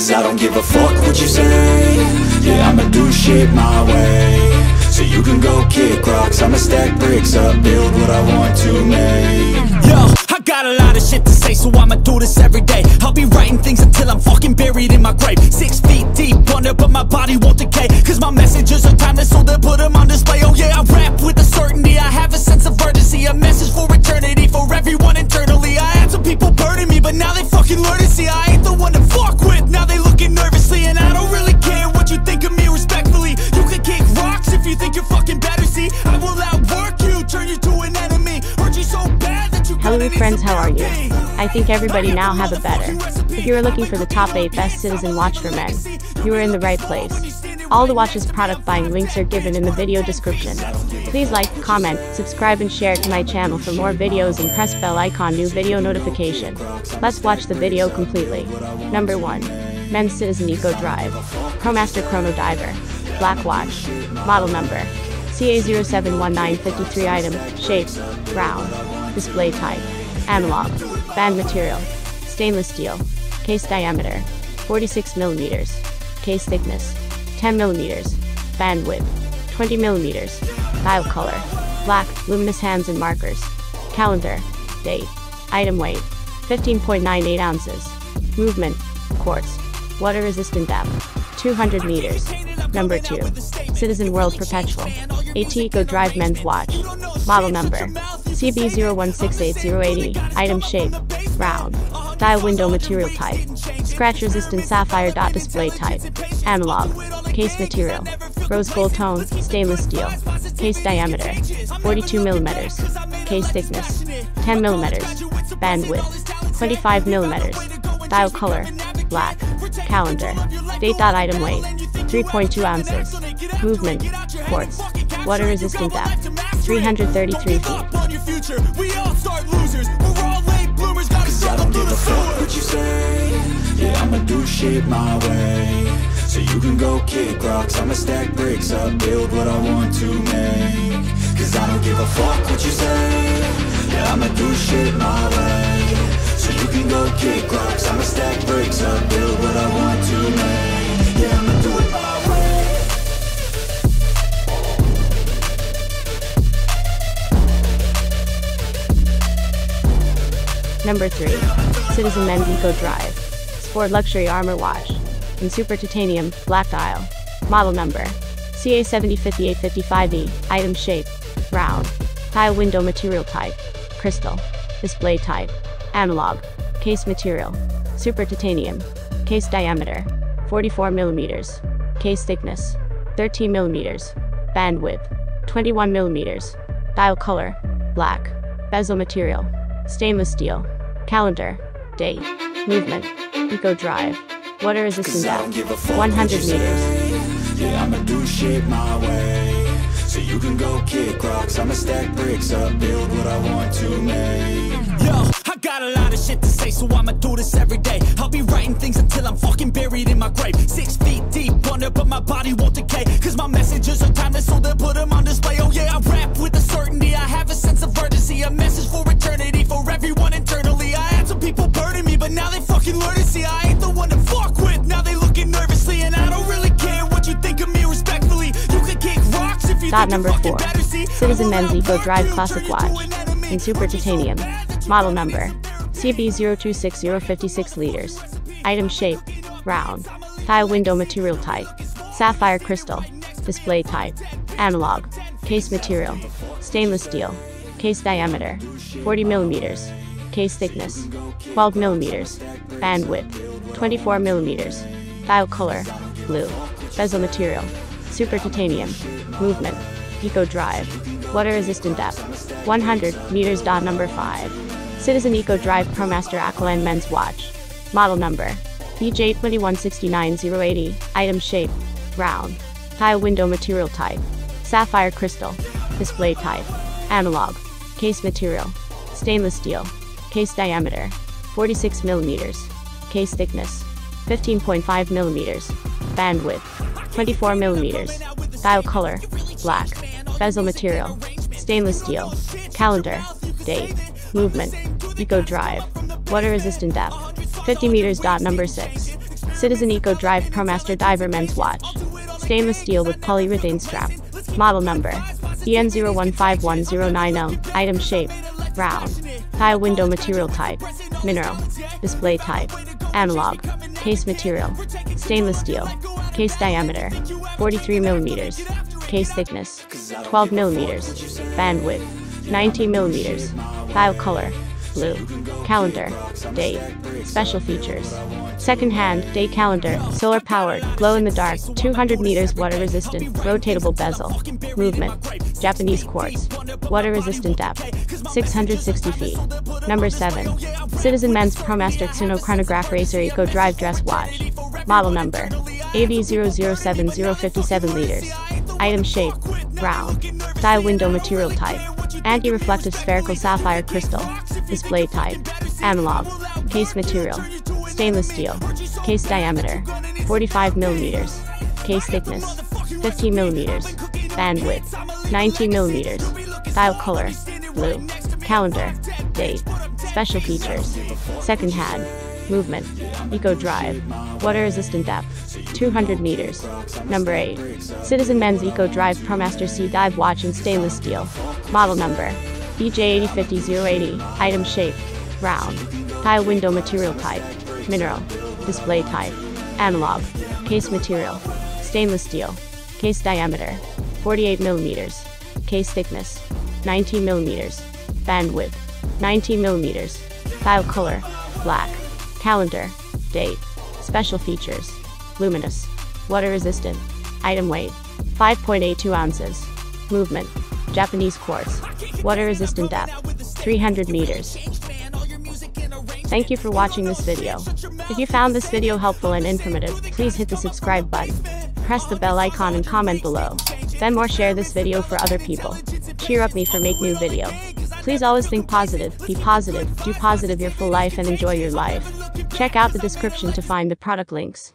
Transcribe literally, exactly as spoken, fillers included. Cause I don't give a fuck what you say. Yeah, I'ma do shit my way. So you can go kick rocks, I'ma stack bricks up, build what I want to make. Yo, I got a lot of shit to say, so I'ma do this every day. I'll be writing things until I'm fucking buried in my grave. Six feet deep under, but my body won't decay. Cause my messages are timeless, so they'll put them on display. Oh yeah, I rap with a certainty, I have a sense of urgency. A message for eternity, for everyone internally. I had some people burning me, but now they fucking learn to see I ain't the one to fuck with, now they looking nervously. And I don't really care what you think of me respectfully. You can kick rocks if you think you're fucking better, see? I will outwork you, turn you to an enemy. Hurt you so bad that you couldn't. Hello friends, how are you? I think everybody now have it better. If you are looking for the top eight best Citizen watch for men, you are in the right place. All the watch's product buying links are given in the video description. Please like, comment, subscribe and share to my channel for more videos and press bell icon new video notification. Let's watch the video completely. Number one. Men's Citizen Eco Drive. Promaster Chrono Diver. Black watch. Model number. C A zero seven one nine five three. Item. Shape. Round. Display type. Analog. Band material. Stainless steel. Case diameter. forty-six millimeters. Case thickness. ten millimeters. Bandwidth. twenty millimeters. Dial color. Black, luminous hands and markers. Calendar. Date. Item weight. fifteen point nine eight ounces. Movement. Quartz. Water resistant depth. two hundred meters. Number two. Citizen World Perpetual. A T Eco Drive Men's Watch. Model number. C B zero one six eight zero eight zero. Item shape. Round. Dial window material type. Scratch resistant sapphire dot display type. Analog. Case material. Rose gold tone, stainless steel. Case diameter. forty-two millimeters. Case thickness. ten millimeters. Bandwidth. twenty-five millimeters. Dial color. Black. Calendar. Date. Item weight. three point two ounces. Movement. Quartz. Water resistant depth. three hundred thirty-three feet. Cause I don't give a fuck what you say. Yeah, I'ma do shit my way. So you can go kick rocks, I'ma stack bricks up, build what I want to make. Cause I don't give a fuck what you say. Yeah, I'ma do shit my way. So you can go kick rocks, I'ma stack bricks up, build what I want to make. Yeah, I'ma do it my way. Number three. Citizen Men's Eco Drive. Sport Luxury Armor Watch. In Super Titanium, Black Dial. Model number. C A seven zero five eight five five E. Item shape. Round. Tile window material type. Crystal. Display type. Analog. Case material. Super Titanium. Case diameter. forty-four millimeters. Case thickness. thirteen millimeters. Bandwidth. twenty-one millimeters. Dial color. Black. Bezel material. Stainless steel. Calendar. Date. Movement. Eco Drive. Water resistant depth. one hundred meters. Yeah, I'ma do shit my way. So you can go kick rocks, I'ma stack bricks up, build what I want to make. Yo, I got a lot of shit to say, so I'ma do this every day. I'll be writing things until I'm fucking buried in my grave. Six feet deep under, but my body won't decay. Cause my messages are timeless, so they'll put them on display. Oh yeah, I rap with a certainty, I have a sense of urgency. A message for eternity, for everyone internally. I had some people burning me, but now they fucking learn to see I ain't the one to fuck with, now they looking nervously. And I don't really care what you think of me respectfulully. You can kick rocks if you think you're fucking better, see? Citizen Men's Eco Drive Classic Watch. In Super Titanium. Model number. C B zero two six zero five six liters. Item shape. Round. Tile window material type. Sapphire crystal. Display type. Analog. Case material. Stainless steel. Case diameter. forty millimeters. Case thickness. twelve millimeters. Bandwidth. twenty-four millimeters. Dial color. Blue. Bezel material. Super titanium. Movement. Eco Drive. Water resistant depth. one hundred meters. Number five. Citizen Eco Drive Promaster Aqualand Men's Watch. Model number. B J two one six nine zero eight zero. Item shape. Round. Tile window material type. Sapphire crystal. Display type. Analog. Case material. Stainless steel. Case diameter. forty-six millimeters. Case thickness. fifteen point five millimeters. Bandwidth. twenty-four millimeters. Dial color. Black. Bezel material. Stainless steel. Calendar. Date. Movement. Eco Drive. Water resistant depth. fifty meters. Number six. Citizen Eco Drive Promaster Diver Men's Watch. Stainless steel with polyurethane strap. Model number B N zero one five one zero nine zero. Item shape round. Tile window material type mineral. Display type analog. Case material stainless steel. Case diameter forty-three millimeters. Case thickness twelve millimeters. Bandwidth ninety millimeters. Tile color blue. Calendar date. Special features: second-hand day calendar, solar powered, glow in the dark, two hundred meters, water resistant, rotatable bezel, movement Japanese quartz, water resistant depth six hundred sixty feet. Number seven, Citizen Men's Promaster Tsuno Chronograph Racer Eco Drive Dress Watch. Model number A V zero zero seven zero five seven liters. Item shape round. Tile window material type anti-reflective spherical sapphire crystal. Display type analog. Case material stainless steel. Case diameter forty-five millimeters. Case thickness fifteen millimeters. Bandwidth ninety millimeters. Tile color blue. Calendar date. Special features: second hand, movement Eco Drive, water resistant depth two hundred meters. Number eight, Citizen Men's Eco Drive Promaster C Dive Watch in stainless steel. Model number B J eight zero five zero zero eight zero. Item shape round. Tile window material type mineral. Display type analog. Case material stainless steel. Case diameter forty-eight millimeters. Case thickness ninety millimeters. Bandwidth ninety millimeters. Tile color black. Calendar date. Special features: luminous, water resistant. Item weight five point eight two ounces. Movement Japanese quartz. Water resistant depth three hundred meters. Thank you for watching this video. If you found this video helpful and informative, please hit the subscribe button, press the bell icon and comment below. Then more share this video for other people. Cheer up me for make new video. Please always think positive, be positive, do positive your full life and enjoy your life. Check out the description to find the product links.